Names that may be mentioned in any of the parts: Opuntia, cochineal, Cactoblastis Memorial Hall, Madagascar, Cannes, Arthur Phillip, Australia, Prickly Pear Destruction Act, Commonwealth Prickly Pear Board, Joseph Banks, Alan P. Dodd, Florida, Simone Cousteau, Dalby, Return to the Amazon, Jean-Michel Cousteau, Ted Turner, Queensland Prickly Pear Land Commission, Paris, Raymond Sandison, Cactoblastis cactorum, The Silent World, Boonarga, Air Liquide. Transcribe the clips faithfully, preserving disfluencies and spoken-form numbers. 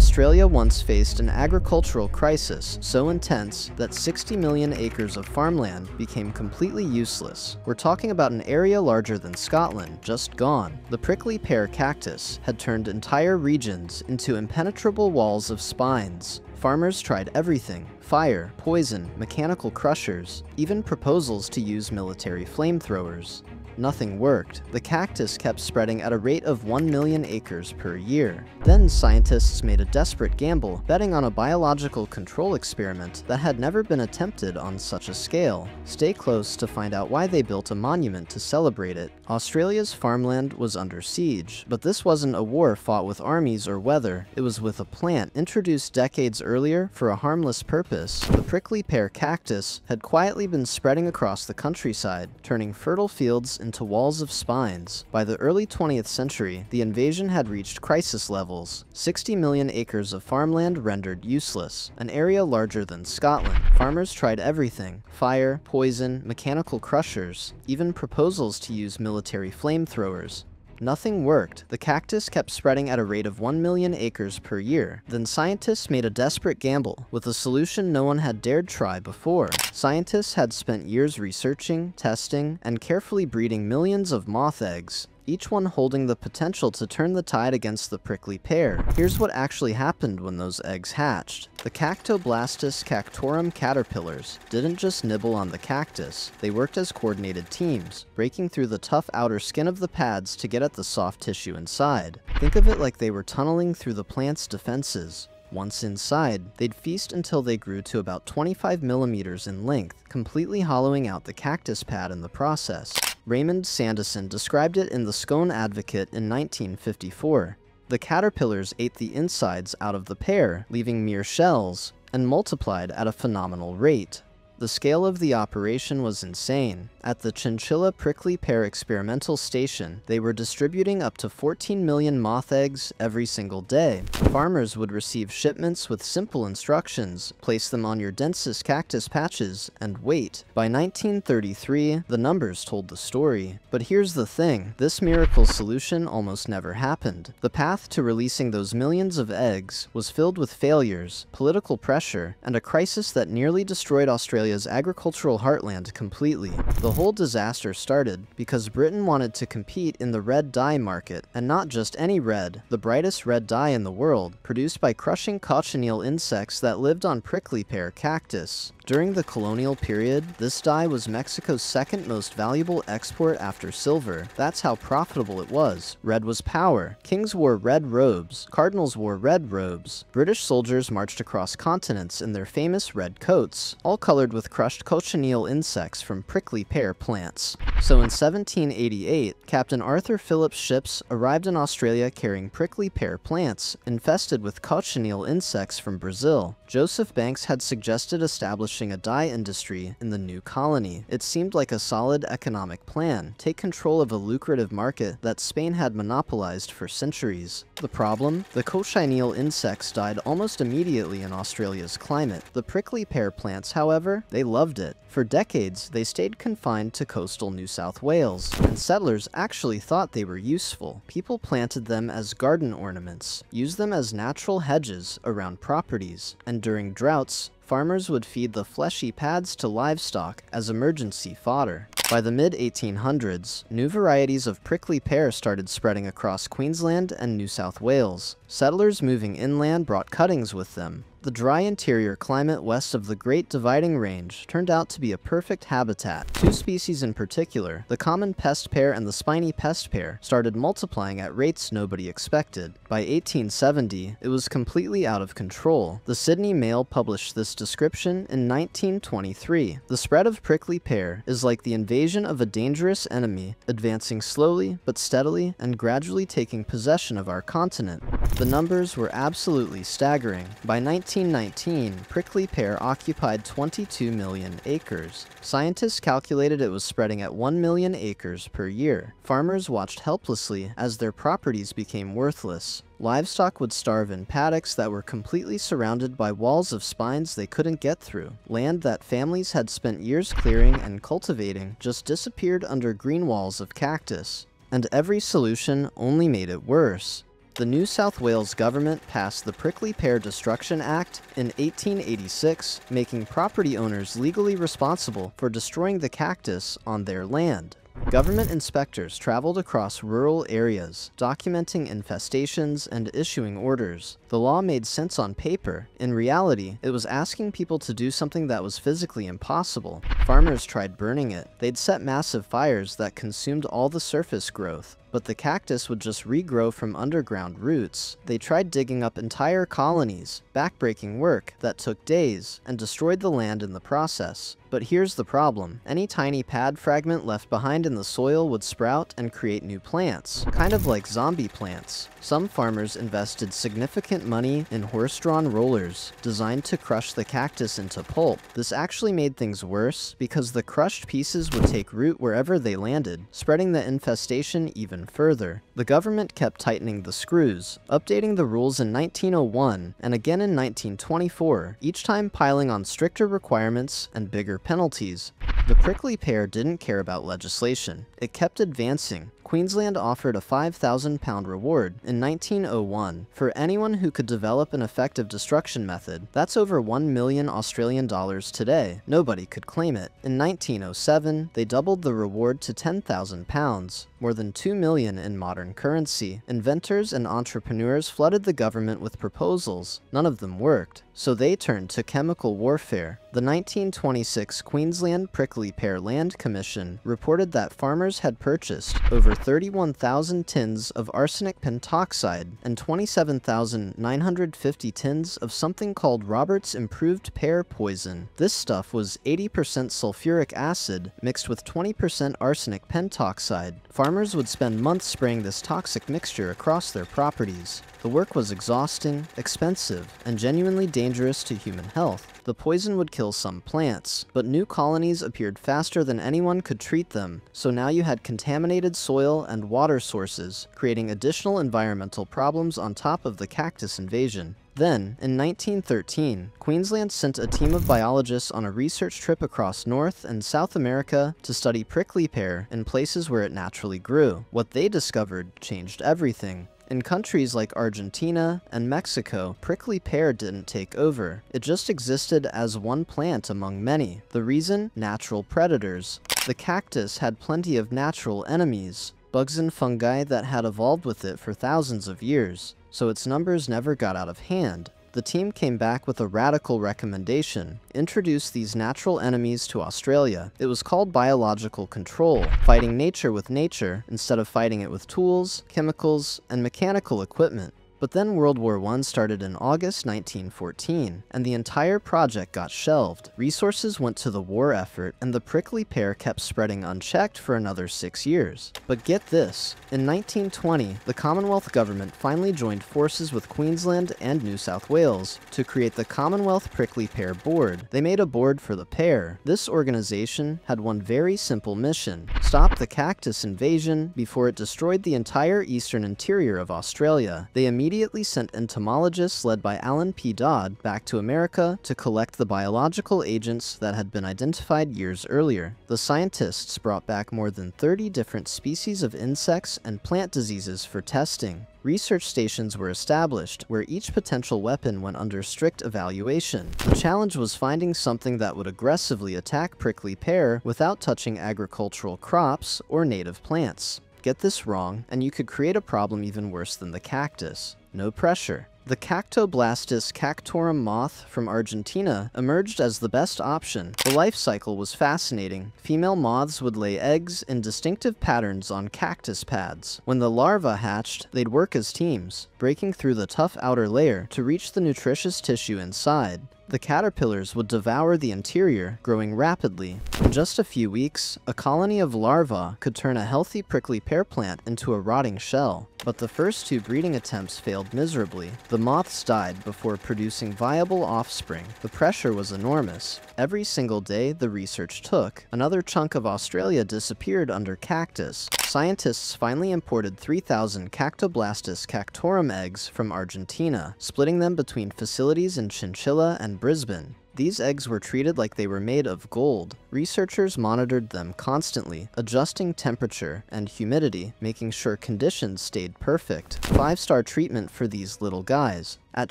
Australia once faced an agricultural crisis so intense that sixty million acres of farmland became completely useless. We're talking about an area larger than Scotland, just gone. The prickly pear cactus had turned entire regions into impenetrable walls of spines. Farmers tried everything: fire, poison, mechanical crushers, even proposals to use military flamethrowers. Nothing worked. The cactus kept spreading at a rate of one million acres per year. Then scientists made a desperate gamble, betting on a biological control experiment that had never been attempted on such a scale. Stay close to find out why they built a monument to celebrate it. Australia's farmland was under siege, but this wasn't a war fought with armies or weather. It was with a plant introduced decades earlier for a harmless purpose. The prickly pear cactus had quietly been spreading across the countryside, turning fertile fields into into walls of spines. By the early twentieth century, the invasion had reached crisis levels. sixty million acres of farmland rendered useless, an area larger than Scotland. Farmers tried everything: fire, poison, mechanical crushers, even proposals to use military flamethrowers. Nothing worked. The cactus kept spreading at a rate of one million acres per year. Then scientists made a desperate gamble with a solution no one had dared try before. Scientists had spent years researching, testing, and carefully breeding millions of moth eggs, each one holding the potential to turn the tide against the prickly pear. Here's what actually happened when those eggs hatched. The Cactoblastis cactorum caterpillars didn't just nibble on the cactus, they worked as coordinated teams, breaking through the tough outer skin of the pads to get at the soft tissue inside. Think of it like they were tunneling through the plant's defenses. Once inside, they'd feast until they grew to about twenty-five millimeters in length, completely hollowing out the cactus pad in the process. Raymond Sandison described it in the Scone Advocate in nineteen fifty-four. The caterpillars ate the insides out of the pear, leaving mere shells, and multiplied at a phenomenal rate. The scale of the operation was insane. At the Chinchilla Prickly Pear Experimental Station, they were distributing up to fourteen million moth eggs every single day. Farmers would receive shipments with simple instructions: place them on your densest cactus patches and wait. By nineteen thirty-three, the numbers told the story. But here's the thing: this miracle solution almost never happened. The path to releasing those millions of eggs was filled with failures, political pressure, and a crisis that nearly destroyed Australia agricultural heartland completely. The whole disaster started because Britain wanted to compete in the red dye market, and not just any red, the brightest red dye in the world, produced by crushing cochineal insects that lived on prickly pear cactus. During the colonial period, this dye was Mexico's second most valuable export after silver. That's how profitable it was. Red was power. Kings wore red robes. Cardinals wore red robes. British soldiers marched across continents in their famous red coats, all colored with crushed cochineal insects from prickly pear plants. So in seventeen eighty-eight, Captain Arthur Phillip's ships arrived in Australia carrying prickly pear plants infested with cochineal insects from Brazil. Joseph Banks had suggested establishing a dye industry in the new colony. It seemed like a solid economic plan: take control of a lucrative market that Spain had monopolized for centuries. The problem? The cochineal insects died almost immediately in Australia's climate. The prickly pear plants, however, they loved it. For decades, they stayed confined to coastal New South Wales, and settlers actually thought they were useful. People planted them as garden ornaments, used them as natural hedges around properties, and during droughts, farmers would feed the fleshy pads to livestock as emergency fodder. By the mid eighteen hundreds, new varieties of prickly pear started spreading across Queensland and New South Wales. Settlers moving inland brought cuttings with them. The dry interior climate west of the Great Dividing Range turned out to be a perfect habitat. Two species in particular, the common pest pear and the spiny pest pear, started multiplying at rates nobody expected. By eighteen seventy, it was completely out of control. The Sydney Mail published this description in nineteen twenty-three. The spread of prickly pear is like the invasion of a dangerous enemy, advancing slowly but steadily and gradually taking possession of our continent. The numbers were absolutely staggering. By nineteen nineteen, prickly pear occupied twenty-two million acres. Scientists calculated it was spreading at one million acres per year. Farmers watched helplessly as their properties became worthless. Livestock would starve in paddocks that were completely surrounded by walls of spines they couldn't get through. Land that families had spent years clearing and cultivating just disappeared under green walls of cactus. And every solution only made it worse. the New South Wales government passed the Prickly Pear Destruction Act in eighteen eighty-six, making property owners legally responsible for destroying the cactus on their land. Government inspectors traveled across rural areas, documenting infestations and issuing orders. The law made sense on paper. In reality, it was asking people to do something that was physically impossible. Farmers tried burning it. They'd set massive fires that consumed all the surface growth, but the cactus would just regrow from underground roots. They tried digging up entire colonies, backbreaking work that took days, and destroyed the land in the process. But here's the problem. Any tiny pad fragment left behind in the soil would sprout and create new plants, kind of like zombie plants. Some farmers invested significant money in horse-drawn rollers designed to crush the cactus into pulp. This actually made things worse because the crushed pieces would take root wherever they landed, spreading the infestation even further. The government kept tightening the screws, updating the rules in nineteen oh one and again in nineteen twenty-four, each time piling on stricter requirements and bigger penalties. The prickly pear didn't care about legislation. It kept advancing. Queensland offered a five thousand pound reward in nineteen oh one for anyone who could develop an effective destruction method. That's over one million Australian dollars today. Nobody could claim it. In nineteen oh seven, they doubled the reward to ten thousand pounds, more than two million in modern currency. Inventors and entrepreneurs flooded the government with proposals. None of them worked, so they turned to chemical warfare. The nineteen twenty-six Queensland Prickly Pear Land Commission reported that farmers had purchased over thirty-one thousand tins of arsenic pentoxide and twenty-seven thousand nine hundred fifty tins of something called Robert's Improved Pear Poison. This stuff was eighty percent sulfuric acid mixed with twenty percent arsenic pentoxide. Farmers would spend months spraying this toxic mixture across their properties. The work was exhausting, expensive, and genuinely dangerous to human health. The poison would kill some plants, but new colonies appeared faster than anyone could treat them, so now you had contaminated soil and water sources, creating additional environmental problems on top of the cactus invasion. Then, in nineteen thirteen, Queensland sent a team of biologists on a research trip across North and South America to study prickly pear in places where it naturally grew. What they discovered changed everything. In countries like Argentina and Mexico, prickly pear didn't take over. It just existed as one plant among many. The reason? Natural predators. The cactus had plenty of natural enemies, bugs and fungi that had evolved with it for thousands of years, so its numbers never got out of hand. The team came back with a radical recommendation: introduce these natural enemies to Australia. It was called biological control, fighting nature with nature instead of fighting it with tools, chemicals, and mechanical equipment. But then World War One started in August nineteen fourteen, and the entire project got shelved. Resources went to the war effort, and the prickly pear kept spreading unchecked for another six years. But get this, in nineteen twenty, the Commonwealth government finally joined forces with Queensland and New South Wales to create the Commonwealth Prickly Pear Board. They made a board for the pear. This organization had one very simple mission: stop the cactus invasion before it destroyed the entire eastern interior of Australia. They immediately immediately sent entomologists led by Alan P. Dodd back to America to collect the biological agents that had been identified years earlier. The scientists brought back more than thirty different species of insects and plant diseases for testing. Research stations were established where each potential weapon went under strict evaluation. The challenge was finding something that would aggressively attack prickly pear without touching agricultural crops or native plants. Get this wrong, and you could create a problem even worse than the cactus. No pressure. The Cactoblastis cactorum moth from Argentina emerged as the best option. The life cycle was fascinating. Female moths would lay eggs in distinctive patterns on cactus pads. When the larvae hatched, they'd work as teams, breaking through the tough outer layer to reach the nutritious tissue inside. The caterpillars would devour the interior, growing rapidly. In just a few weeks, a colony of larvae could turn a healthy prickly pear plant into a rotting shell. But the first two breeding attempts failed miserably. The moths died before producing viable offspring. The pressure was enormous. Every single day the research took, another chunk of Australia disappeared under cactus. Scientists finally imported three thousand Cactoblastis cactorum eggs from Argentina, splitting them between facilities in Chinchilla and Brisbane. These eggs were treated like they were made of gold. Researchers monitored them constantly, adjusting temperature and humidity, making sure conditions stayed perfect. Five-star treatment for these little guys. At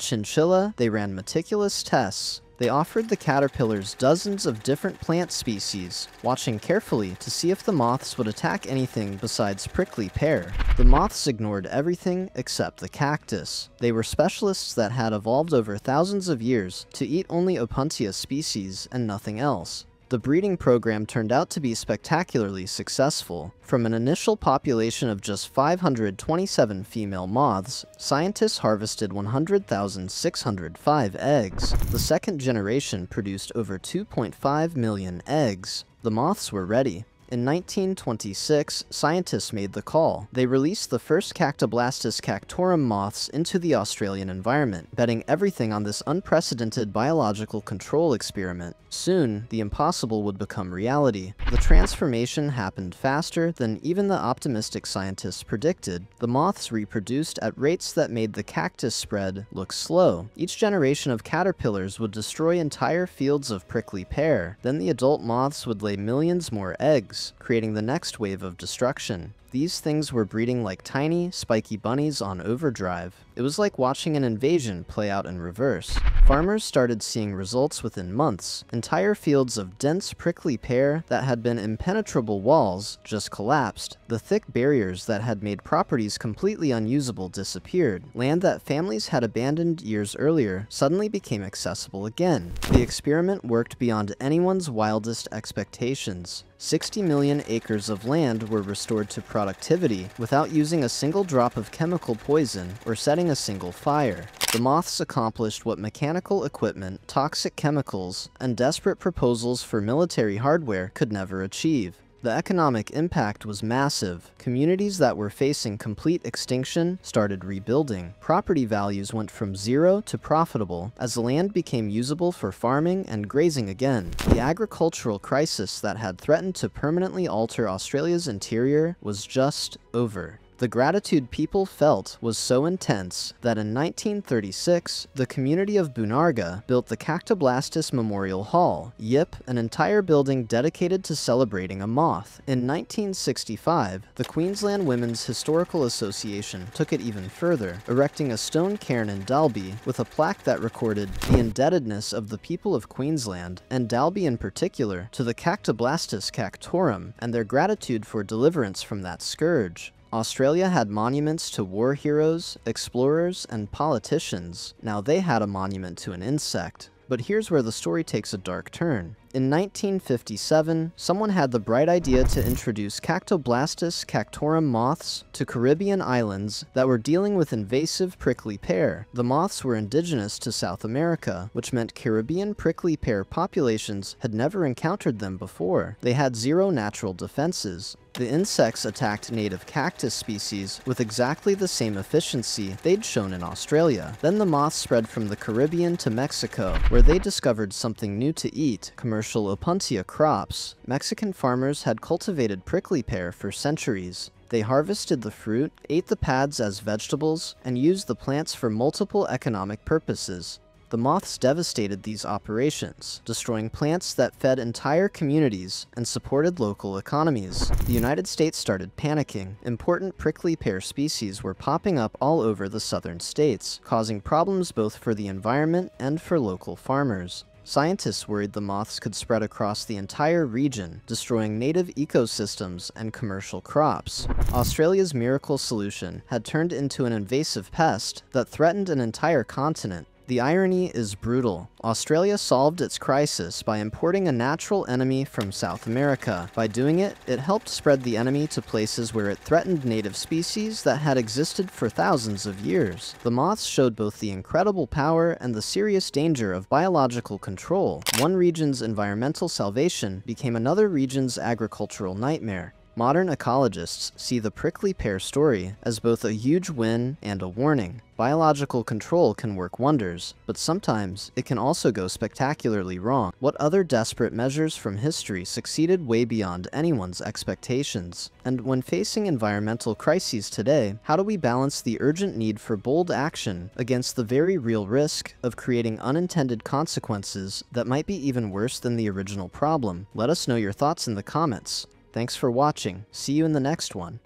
Chinchilla, they ran meticulous tests. They offered the caterpillars dozens of different plant species, watching carefully to see if the moths would attack anything besides prickly pear. The moths ignored everything except the cactus. They were specialists that had evolved over thousands of years to eat only Opuntia species and nothing else. The breeding program turned out to be spectacularly successful. From an initial population of just five hundred twenty-seven female moths, scientists harvested one hundred thousand six hundred five eggs. The second generation produced over two point five million eggs. The moths were ready. In nineteen twenty-six, scientists made the call. They released the first Cactoblastis cactorum moths into the Australian environment, betting everything on this unprecedented biological control experiment. Soon, the impossible would become reality. The transformation happened faster than even the optimistic scientists predicted. The moths reproduced at rates that made the cactus spread look slow. Each generation of caterpillars would destroy entire fields of prickly pear. Then the adult moths would lay millions more eggs, creating the next wave of destruction. These things were breeding like tiny, spiky bunnies on overdrive. It was like watching an invasion play out in reverse. Farmers started seeing results within months. Entire fields of dense prickly pear that had been impenetrable walls just collapsed. The thick barriers that had made properties completely unusable disappeared. Land that families had abandoned years earlier suddenly became accessible again. The experiment worked beyond anyone's wildest expectations. sixty million acres of land were restored to productivity without using a single drop of chemical poison or setting a single fire. The moths accomplished what mechanical equipment, toxic chemicals, and desperate proposals for military hardware could never achieve. The economic impact was massive. Communities that were facing complete extinction started rebuilding. Property values went from zero to profitable as the land became usable for farming and grazing again. The agricultural crisis that had threatened to permanently alter Australia's interior was just over. The gratitude people felt was so intense that in nineteen thirty-six, the community of Boonarga built the Cactoblastis Memorial Hall, yep, an entire building dedicated to celebrating a moth. In nineteen sixty-five, the Queensland Women's Historical Association took it even further, erecting a stone cairn in Dalby with a plaque that recorded the indebtedness of the people of Queensland, and Dalby in particular, to the Cactoblastis cactorum and their gratitude for deliverance from that scourge. Australia had monuments to war heroes, explorers, and politicians. Now they had a monument to an insect. But here's where the story takes a dark turn. In nineteen fifty-seven, someone had the bright idea to introduce Cactoblastis cactorum moths to Caribbean islands that were dealing with invasive prickly pear. The moths were indigenous to South America, which meant Caribbean prickly pear populations had never encountered them before. They had zero natural defenses. The insects attacked native cactus species with exactly the same efficiency they'd shown in Australia. Then the moths spread from the Caribbean to Mexico, where they discovered something new to eat: commercial Opuntia crops. Mexican farmers had cultivated prickly pear for centuries. They harvested the fruit, ate the pads as vegetables, and used the plants for multiple economic purposes. The moths devastated these operations, destroying plants that fed entire communities and supported local economies. The United States started panicking. Important prickly pear species were popping up all over the southern states, causing problems both for the environment and for local farmers. Scientists worried the moths could spread across the entire region, destroying native ecosystems and commercial crops. Australia's miracle solution had turned into an invasive pest that threatened an entire continent. The irony is brutal. Australia solved its crisis by importing a natural enemy from South America. By doing it, it helped spread the enemy to places where it threatened native species that had existed for thousands of years. The moths showed both the incredible power and the serious danger of biological control. One region's environmental salvation became another region's agricultural nightmare. Modern ecologists see the prickly pear story as both a huge win and a warning. Biological control can work wonders, but sometimes it can also go spectacularly wrong. What other desperate measures from history succeeded way beyond anyone's expectations? And when facing environmental crises today, how do we balance the urgent need for bold action against the very real risk of creating unintended consequences that might be even worse than the original problem? Let us know your thoughts in the comments. Thanks for watching. See you in the next one.